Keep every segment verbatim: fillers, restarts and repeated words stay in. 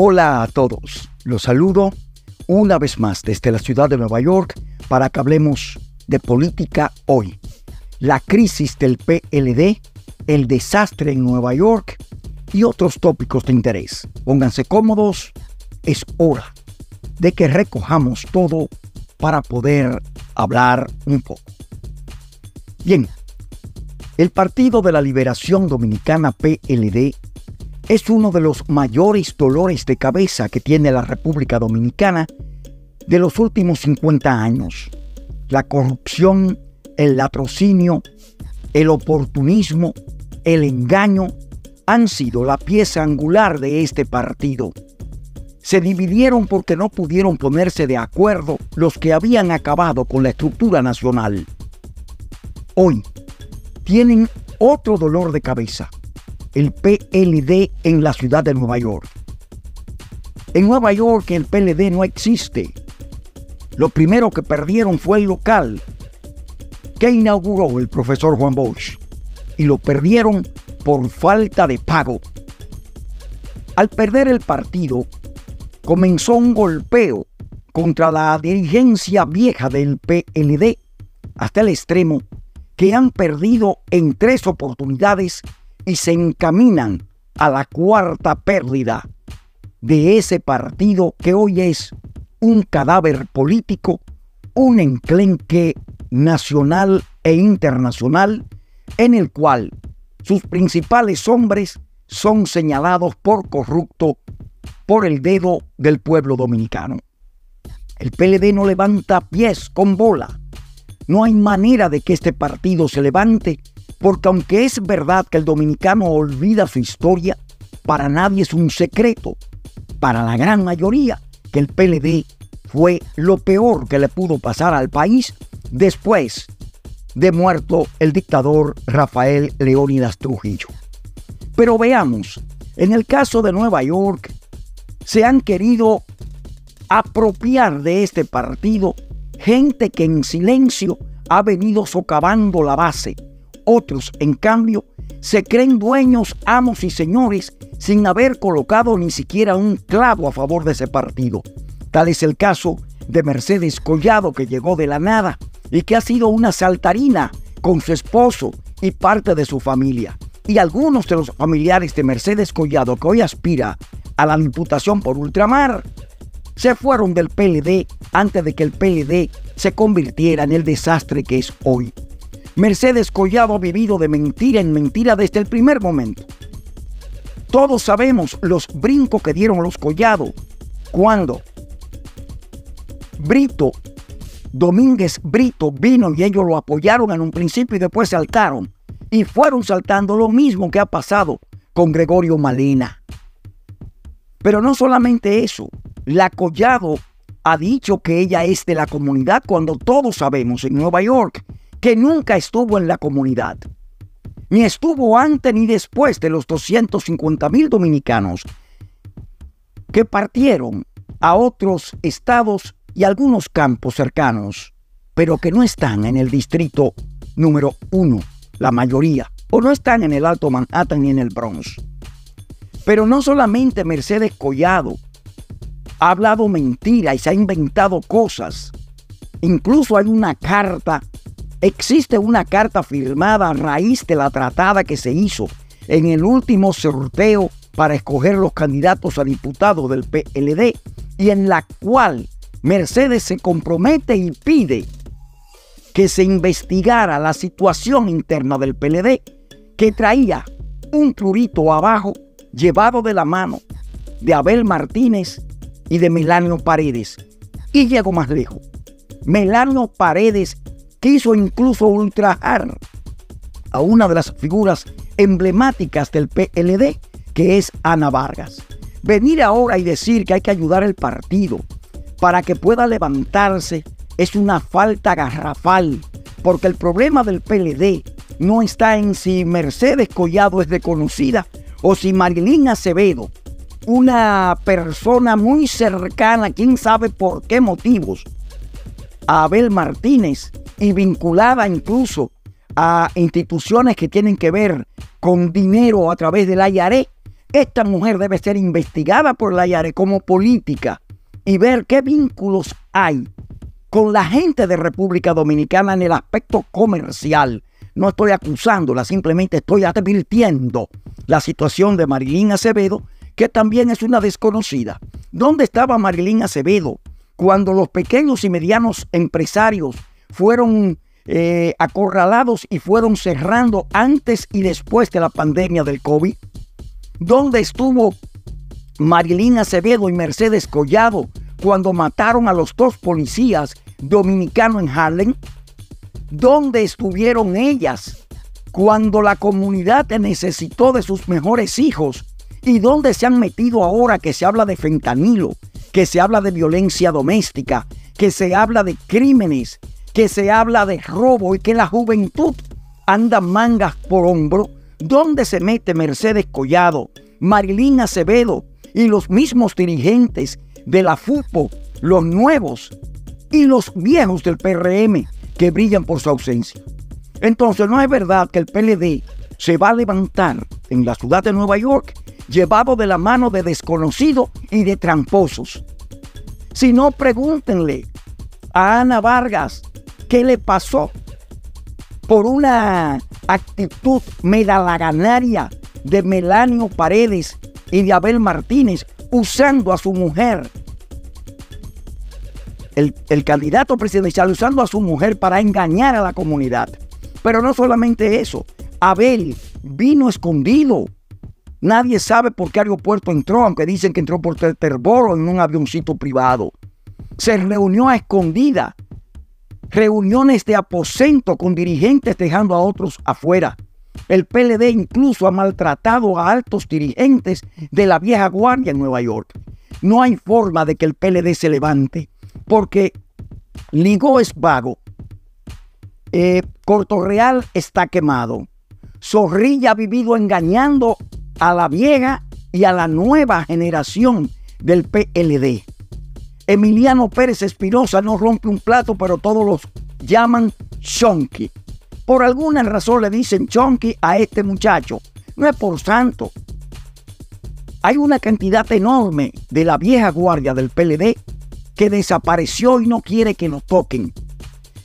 Hola a todos, los saludo una vez más desde la ciudad de Nueva York para que hablemos de política hoy. La crisis del P L D, el desastre en Nueva York y otros tópicos de interés. Pónganse cómodos, es hora de que recojamos todo para poder hablar un poco. Bien, el Partido de la Liberación Dominicana P L D es uno de los mayores dolores de cabeza que tiene la República Dominicana de los últimos cincuenta años. La corrupción, el latrocinio, el oportunismo, el engaño han sido la pieza angular de este partido. Se dividieron porque no pudieron ponerse de acuerdo los que habían acabado con la estructura nacional. Hoy tienen otro dolor de cabeza. El P L D en la ciudad de Nueva York. En Nueva York el P L D no existe. Lo primero que perdieron fue el local que inauguró el profesor Juan Bosch y lo perdieron por falta de pago. Al perder el partido, comenzó un golpeo contra la dirigencia vieja del P L D hasta el extremo que han perdido en tres oportunidades y se encaminan a la cuarta pérdida de ese partido que hoy es un cadáver político, un enclenque nacional e internacional en el cual sus principales hombres son señalados por corrupto por el dedo del pueblo dominicano. El P L D no levanta pies con bola. No hay manera de que este partido se levante. Porque aunque es verdad que el dominicano olvida su historia, para nadie es un secreto, para la gran mayoría, que el P L D fue lo peor que le pudo pasar al país después de muerto el dictador Rafael Leónidas Trujillo. Pero veamos, en el caso de Nueva York, se han querido apropiar de este partido gente que en silencio ha venido socavando la base. Otros, en cambio, se creen dueños, amos y señores sin haber colocado ni siquiera un clavo a favor de ese partido. Tal es el caso de Mercedes Collado, que llegó de la nada y que ha sido una saltarina con su esposo y parte de su familia. Y algunos de los familiares de Mercedes Collado, que hoy aspira a la diputación por ultramar, se fueron del P L D antes de que el P L D se convirtiera en el desastre que es hoy. Mercedes Collado ha vivido de mentira en mentira desde el primer momento. Todos sabemos los brincos que dieron los Collado cuando Brito, Domínguez Brito vino y ellos lo apoyaron en un principio y después saltaron. Y fueron saltando lo mismo que ha pasado con Gregorio Malena. Pero no solamente eso, la Collado ha dicho que ella es de la comunidad cuando todos sabemos en Nueva York que nunca estuvo en la comunidad, ni estuvo antes ni después de los doscientos cincuenta mil dominicanos que partieron a otros estados y algunos campos cercanos, pero que no están en el distrito número uno, la mayoría, o no están en el Alto Manhattan ni en el Bronx. Pero no solamente Mercedes Collado ha hablado mentira y se ha inventado cosas, incluso hay una carta. Existe una carta firmada a raíz de la tratada que se hizo en el último sorteo para escoger los candidatos a diputados del P L D y en la cual Mercedes se compromete y pide que se investigara la situación interna del P L D que traía un trurito abajo llevado de la mano de Abel Martínez y de Melanio Paredes. Y llegó más lejos. Melanio Paredes quiso incluso ultrajar a una de las figuras emblemáticas del P L D, que es Ana Vargas. Venir ahora y decir que hay que ayudar al partido para que pueda levantarse es una falta garrafal, porque el problema del P L D no está en si Mercedes Collado es desconocida o si Marilyn Acevedo, una persona muy cercana, quién sabe por qué motivos, a Abel Martínez, y vinculada incluso a instituciones que tienen que ver con dinero a través del I A R E, Esta mujer debe ser investigada por la I A R E como política y ver qué vínculos hay con la gente de República Dominicana en el aspecto comercial. No estoy acusándola, simplemente estoy advirtiendo la situación de Marilyn Acevedo, que también es una desconocida. ¿Dónde estaba Marilyn Acevedo cuando los pequeños y medianos empresarios fueron eh, acorralados y fueron cerrando antes y después de la pandemia del COVID? ¿Dónde estuvo Marilyn Acevedo y Mercedes Collado cuando mataron a los dos policías dominicanos en Harlem? ¿Dónde estuvieron ellas cuando la comunidad necesitó de sus mejores hijos? ¿Y dónde se han metido ahora que se habla de fentanilo, que se habla de violencia doméstica, que se habla de crímenes, que se habla de robo y que la juventud anda mangas por hombro? ¿Dónde se mete Mercedes Collado, Marilyn Acevedo y los mismos dirigentes de la FUPO, los nuevos y los viejos del P R M que brillan por su ausencia? Entonces no es verdad que el P L D se va a levantar en la ciudad de Nueva York llevado de la mano de desconocidos y de tramposos. Si no, pregúntenle a Ana Vargas qué le pasó por una actitud medalaganaria de Melanio Paredes y de Abel Martínez usando a su mujer, el, el candidato presidencial usando a su mujer para engañar a la comunidad. Pero no solamente eso, Abel vino escondido. Nadie sabe por qué aeropuerto entró, aunque dicen que entró por Teterboro en un avioncito privado. Se reunió a escondida, reuniones de aposento con dirigentes dejando a otros afuera. El P L D incluso ha maltratado a altos dirigentes de la vieja guardia en Nueva York. No hay forma de que el P L D se levante, porque Ligó es vago, eh, Cortorreal está quemado, Zorrilla ha vivido engañando a la vieja y a la nueva generación del P L D. Emiliano Pérez Espinosa no rompe un plato, pero todos los llaman chonqui. Por alguna razón le dicen chonqui a este muchacho. No es por santo. Hay una cantidad enorme de la vieja guardia del P L D que desapareció y no quiere que nos toquen.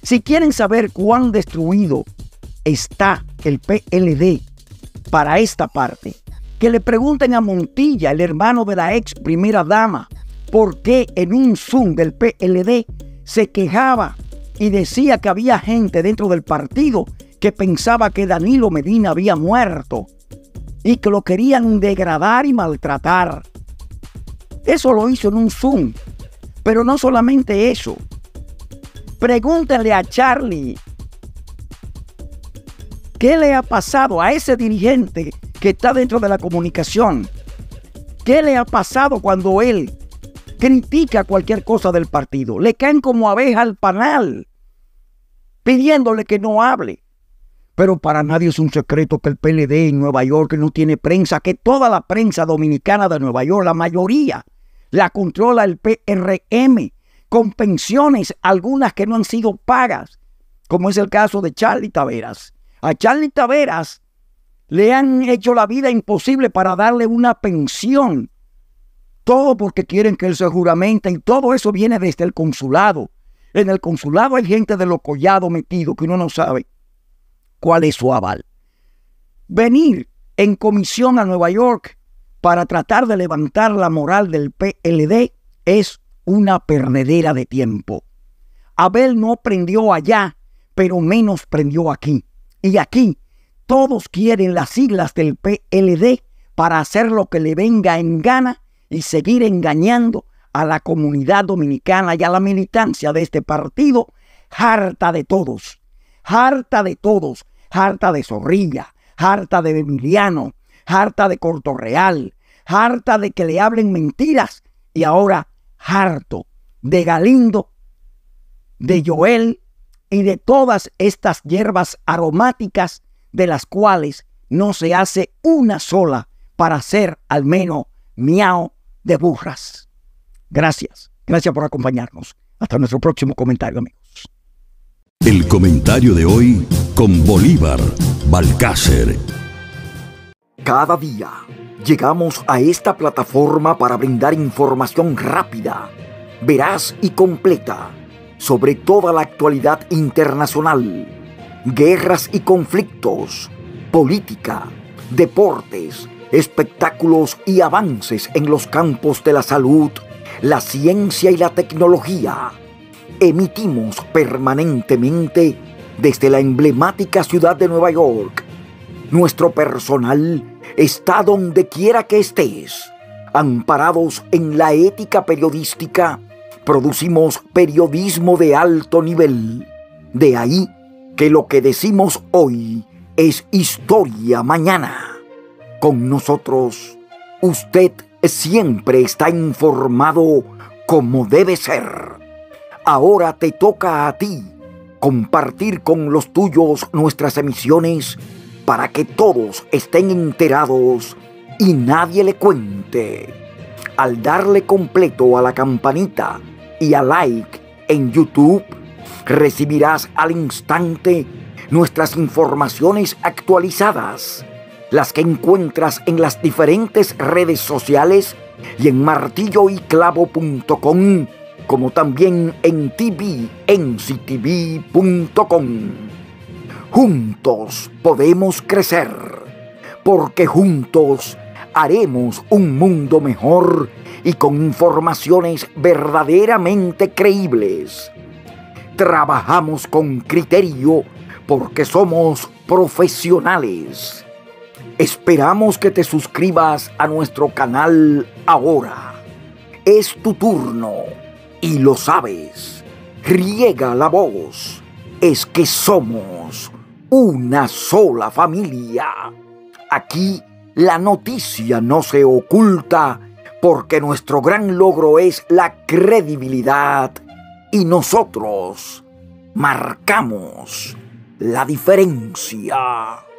Si quieren saber cuán destruido está el P L D para esta parte, que le pregunten a Montilla, el hermano de la ex primera dama, por qué en un Zoom del P L D se quejaba y decía que había gente dentro del partido que pensaba que Danilo Medina había muerto y que lo querían degradar y maltratar. Eso lo hizo en un Zoom. Pero no solamente eso. Pregúntenle a Charly qué le ha pasado a ese dirigente que está dentro de la comunicación. ¿Qué le ha pasado cuando él critica cualquier cosa del partido? Le caen como abeja al panal, pidiéndole que no hable. Pero para nadie es un secreto que el P L D en Nueva York no tiene prensa, que toda la prensa dominicana de Nueva York, la mayoría, la controla el P R M, con pensiones, algunas que no han sido pagas, como es el caso de Charly Taveras. A Charly Taveras le han hecho la vida imposible para darle una pensión. Todo porque quieren que él se juramente, y todo eso viene desde el consulado. En el consulado hay gente de los Collados metidos que uno no sabe cuál es su aval. Venir en comisión a Nueva York para tratar de levantar la moral del P L D es una perdedera de tiempo. Abel no prendió allá, pero menos prendió aquí. Y aquí todos quieren las siglas del P L D para hacer lo que le venga en gana y seguir engañando a la comunidad dominicana y a la militancia de este partido, harta de todos, harta de todos, harta de Zorrilla, harta de Emiliano, harta de Cortorreal, harta de que le hablen mentiras y ahora harto de Galindo, de Joel y de todas estas hierbas aromáticas de las cuales no se hace una sola para hacer al menos miau de burras. Gracias, gracias por acompañarnos. Hasta nuestro próximo comentario, amigos. El comentario de hoy con Bolívar Balcácer. Cada día llegamos a esta plataforma para brindar información rápida, veraz y completa sobre toda la actualidad internacional, guerras y conflictos, política, deportes, espectáculos y avances en los campos de la salud, la ciencia y la tecnología. Emitimos permanentemente desde la emblemática ciudad de Nueva York. Nuestro personal está donde quiera que estés. Amparados en la ética periodística, producimos periodismo de alto nivel. De ahí que lo que decimos hoy es historia mañana. Con nosotros, usted siempre está informado como debe ser. Ahora te toca a ti compartir con los tuyos nuestras emisiones para que todos estén enterados y nadie le cuente. Al darle completo a la campanita y a like en YouTube, recibirás al instante nuestras informaciones actualizadas, las que encuentras en las diferentes redes sociales y en martillo y clavo punto com, como también en t v m c t v punto com. Juntos podemos crecer, porque juntos haremos un mundo mejor y con informaciones verdaderamente creíbles. Trabajamos con criterio porque somos profesionales. Esperamos que te suscribas a nuestro canal ahora. Es tu turno y lo sabes. Riega la voz. Es que somos una sola familia. Aquí la noticia no se oculta porque nuestro gran logro es la credibilidad y nosotros marcamos la diferencia.